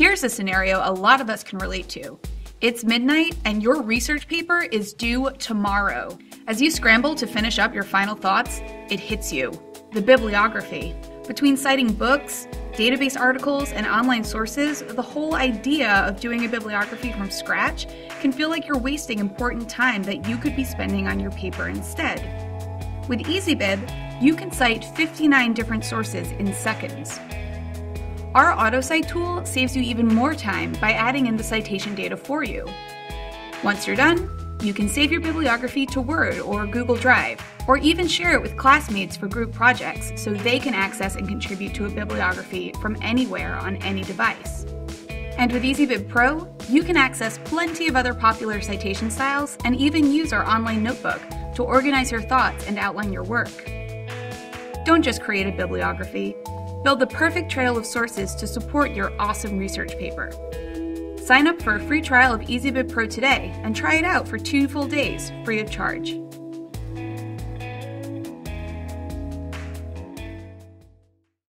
Here's a scenario a lot of us can relate to. It's midnight and your research paper is due tomorrow. As you scramble to finish up your final thoughts, it hits you. The bibliography. Between citing books, database articles, and online sources, the whole idea of doing a bibliography from scratch can feel like you're wasting important time that you could be spending on your paper instead. With EasyBib, you can cite 59 different sources in seconds. Our AutoCite tool saves you even more time by adding in the citation data for you. Once you're done, you can save your bibliography to Word or Google Drive, or even share it with classmates for group projects so they can access and contribute to a bibliography from anywhere on any device. And with EasyBib Pro, you can access plenty of other popular citation styles and even use our online notebook to organize your thoughts and outline your work. Don't just create a bibliography. Build the perfect trail of sources to support your awesome research paper. Sign up for a free trial of EasyBib Pro today and try it out for 2 full days, free of charge.